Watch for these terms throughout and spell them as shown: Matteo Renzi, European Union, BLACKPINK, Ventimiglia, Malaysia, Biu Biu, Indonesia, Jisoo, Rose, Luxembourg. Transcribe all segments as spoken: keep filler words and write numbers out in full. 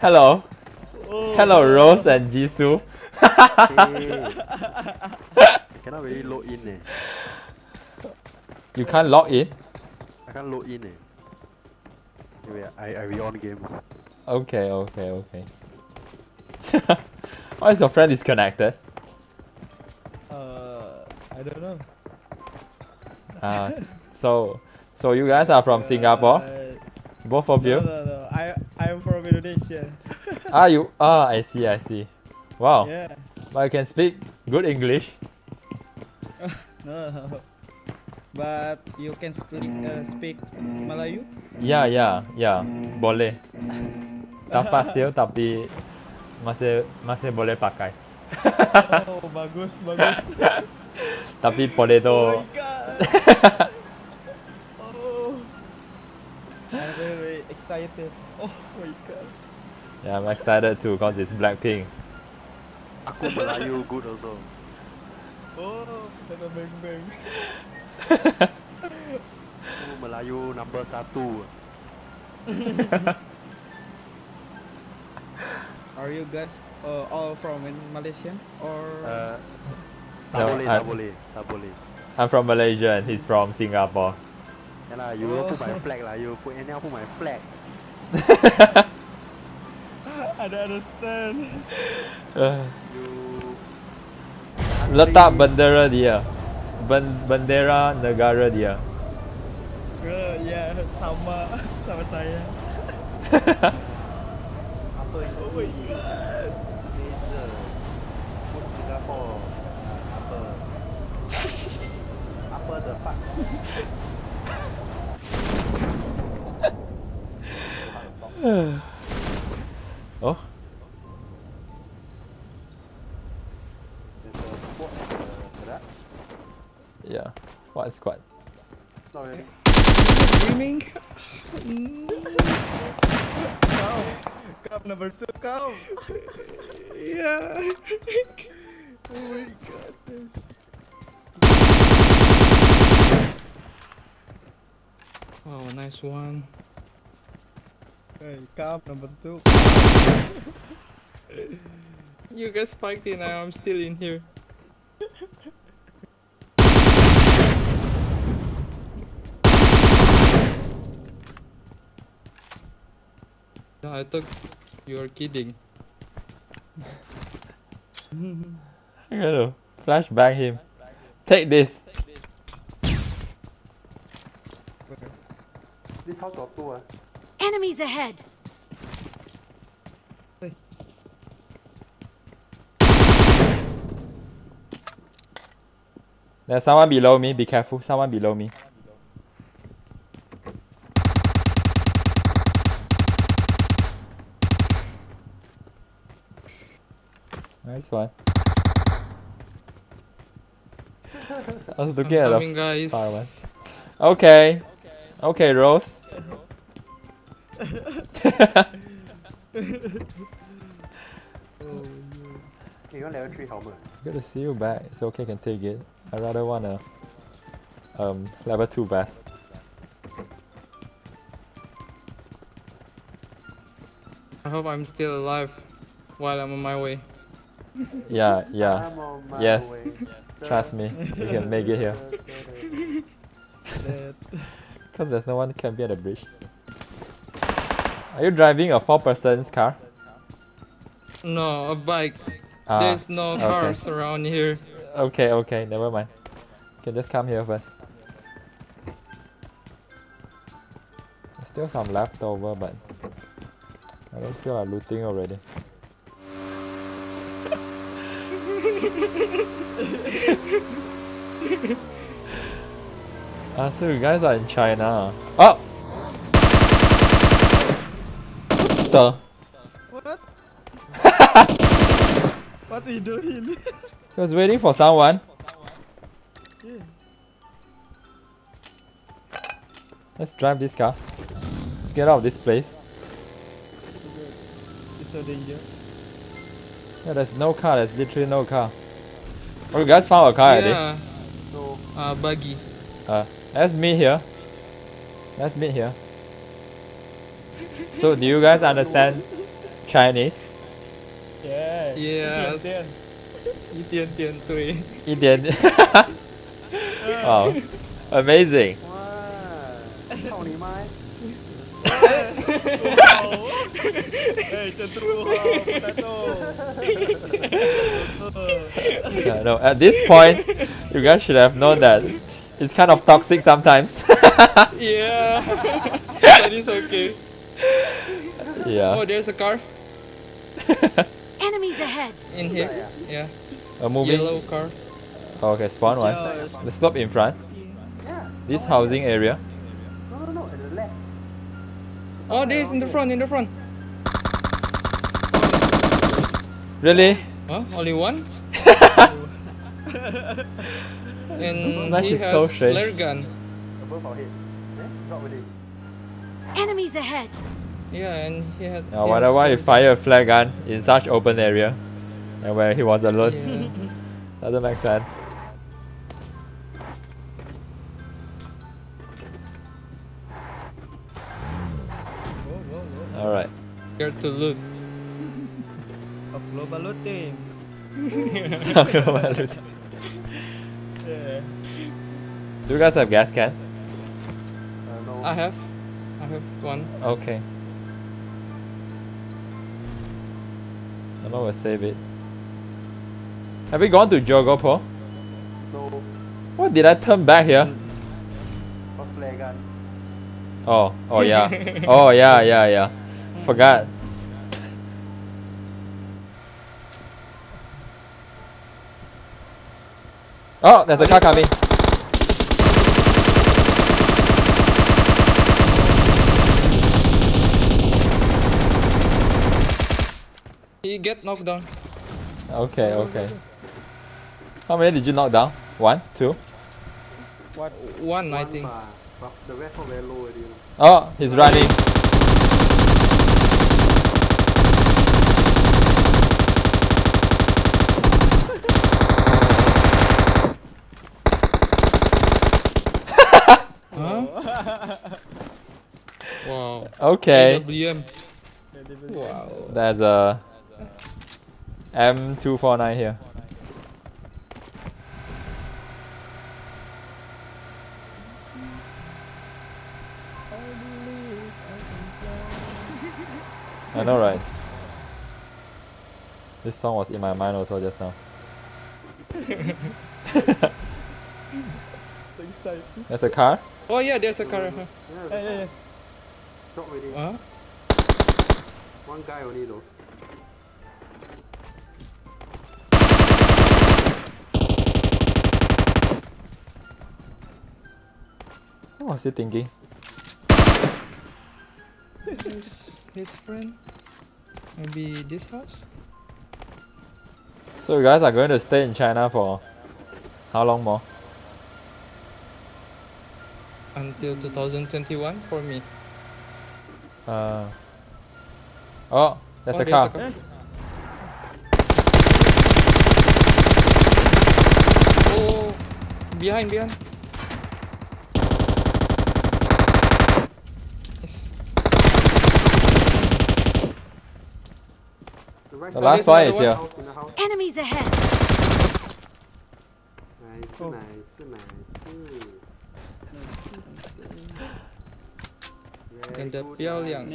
Hello. Oh. Hello, Rose and Jisoo. Hey. I cannot really log in. Eh. You can't log in? I can't log in. Eh. Anyway, I, I re-on game. Okay, okay, okay. Why is your friend disconnected? Uh, I don't know. Uh, so, so you guys are from uh, Singapore? Both of no, you? No, no, I, I'm from Indonesia. Ah, you? Ah, I see, I see. Wow. Yeah. But you can speak good English. Uh, no, no. But you can speak, uh, speak Melayu? Yeah, yeah, yeah. Boleh. Tak fasih tapi masih masih boleh pakai. Oh, bagus, bagus. Tapi boleh tu. Oh my god. Oh. I'm very, very excited. Oh my god. Yeah, I'm excited too because it's BLACKPINK. Aku Melayu good also. Oh, kena bang bang. Aku Melayu number satu. Are you guys uh, all from in Malaysia or? Uh, no, I'm, I'm from Malaysia and he's from Singapore. Yeah lah, you oh. put my flag lah. You put any put my flag. I don't understand. Uh, you letak bendera dia. Bendera negara dia. Uh, yeah, sama sama saya. Oh my god! Laser. Put Singapore. Apa? Apa the fuck? Oh? There's a squad and a... Yeah. What a squad? Not really. Screaming? Cup number two, come! Yeah! Oh my god! Wow, nice one! Hey, cup number two! You guys spiked in, now I'm still in here. No, I thought you were kidding. I'm gonna flashbang him. Take this. This house got two. Enemies ahead. Hey. There's someone below me. Be careful. Someone below me. Nice one. I was looking I'm at coming, a far one. Okay. Okay, okay Rose. Good to see you back. It's okay, I can take it. I rather want a um, level two vest. I hope I'm still alive while I'm on my way. Yeah, yeah. Yes. Way. Trust me, we can make it here. Because there's no one can be at the bridge. Are you driving a four person's car? No, a bike. Ah, there's no okay. cars around here. Okay, okay, never mind. You can just come here first. There's still some left over, but I don't feel like looting already. Ah, uh, so you guys are in China. Oh! What the? What? What are you doing? He was waiting for someone. Yeah. Let's drive this car. Let's get out of this place. It's so dangerous. Yeah, there's no car, there's literally no car. Oh, you guys found a car, yeah. already? No. Uh, buggy. Uh, let's meet here. Let's meet here. So do you guys understand Chinese? Yeah. Yeah. Wow. Amazing. Yeah, no, at this point, you guys should have known that it's kind of toxic sometimes. Yeah, that is okay. Yeah. Oh, there's a car. Enemies ahead. In here, yeah. A moving yellow car. Oh, okay, spawn one. Yeah, yeah. Let's stop in front. Yeah. This housing area. No, no, no, at the left. Oh, there is in the front, in the front. Really? Huh? Only one? And this he is has so flare gun. Above our head. Eh? Not with it. Enemies ahead. Yeah, and he had. I wonder why he fired a flare gun in such open area, and where he was alone. Yeah. Doesn't make sense. All right. Here to loot. Of global looting. Global looting. Yeah. Do you guys have gas can? Uh, no. I have. I have one. Okay. I'm gonna save it. Have we gone to Jogopo? No. What did I turn back here? For flare gun. Oh, oh yeah. Oh yeah, yeah, yeah. Forgot. Oh, there's a car coming. He get knocked down. Okay, okay. How many did you knock down? One? Two? What? One, one, I think. But the rest are very low already. Oh, he's running. Wow. Okay. A W M. Wow. There's a M two forty-nine here. I know, right? This song was in my mind also just now. There's a car. Oh yeah, there's a car. Yeah, yeah, yeah. Not really. Huh? One guy only though. What was he thinking? His, his friend? Maybe this house? So you guys are going to stay in China for how long more? Until two thousand twenty-one for me. Uh, oh, that's oh, a car. A car. Oh, behind, behind. The, right the last one is here. Enemies ahead. Nice, oh. nice, nice. Gandepiaoliang.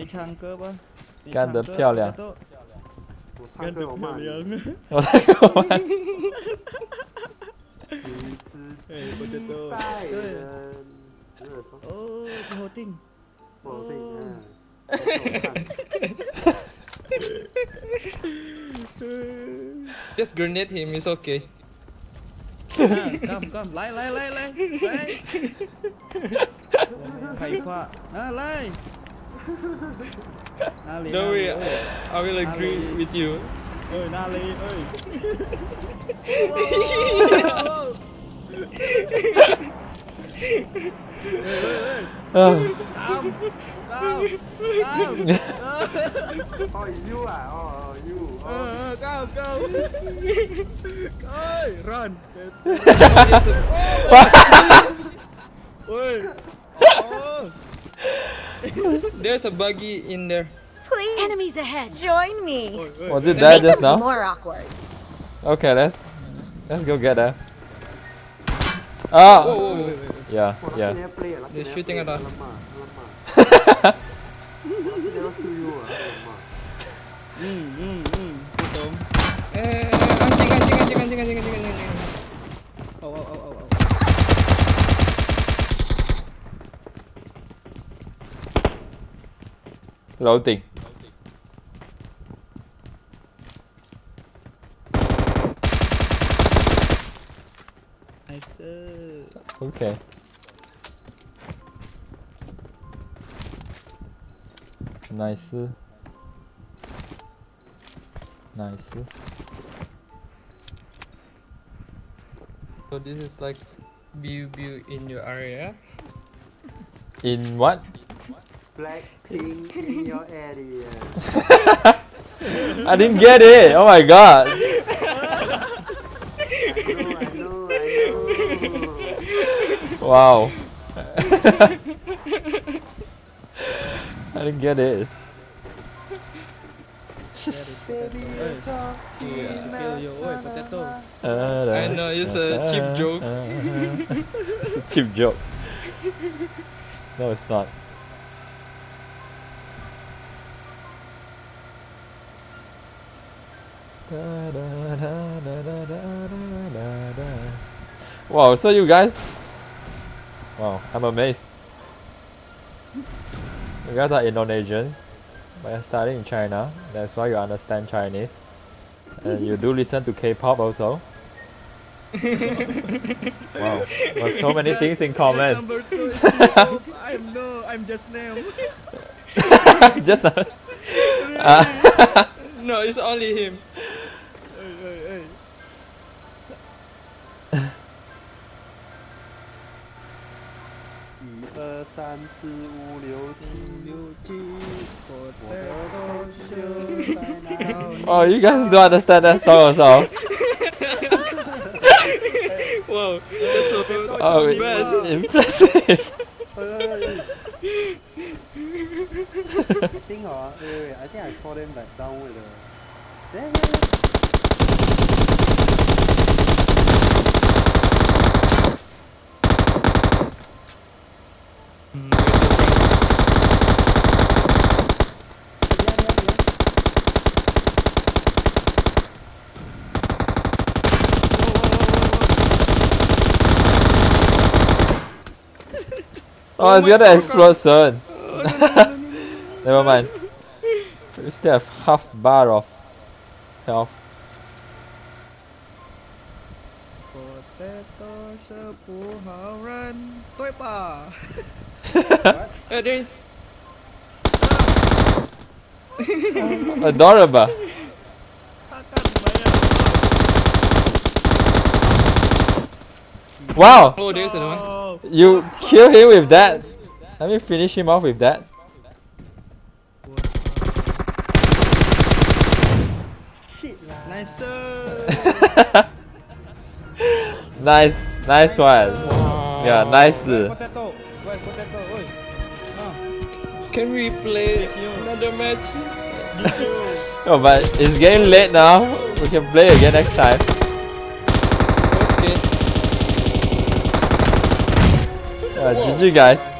Just grenade him, it's okay. Come, come, lie, lie, lie, lie, lie. Don't worry, I will agree with you. Oh, you are, oh, you. Uh, go, go. Hey, run. Oh, oh. There's a buggy in there. Please. Enemies ahead. Join me. Was it that just now? More awkward. Okay, let's let's go get that. Ah. Whoa, whoa, whoa. Yeah, yeah. They're shooting at us. Oh, oh, oh, oh, oh. Loading. I said. Okay. Nice. Nice. So this is like BiuBiu in your area. In what? BLACKPINK in your area. I didn't get it. Oh my god. I know, I know, I know. Wow. I didn't get it. I know it's a cheap joke. It's a cheap joke. No, it's not. Da, da, da, da, da, da, da. Wow, so you guys, wow, I'm amazed. You guys are Indonesians, but you're studying in China. That's why you understand Chinese. And you do listen to K-pop also. Wow, well, so many just, things in common. Number two, I'm no, I'm just now. Just now. Uh, no, it's only him. Oh, you guys don't understand that song also. Wow, that's so oh, wow. Impressive. I think uh, wait, wait, wait, I think I saw them like down with the. Oh, oh, it's gonna explode soon. Oh, no, no, no, no, no. Never mind. We still have half bar of health. Potato sepuh run toy pa. Oh, there is. Adorable. Wow. Oh, there's another one. You kill him with that? Let me finish him off with that. Nice. Nice, nice one. Wow. Yeah, nice. Can we play another match? Oh, but it's getting late now. We can play again next time. Uh, G G guys.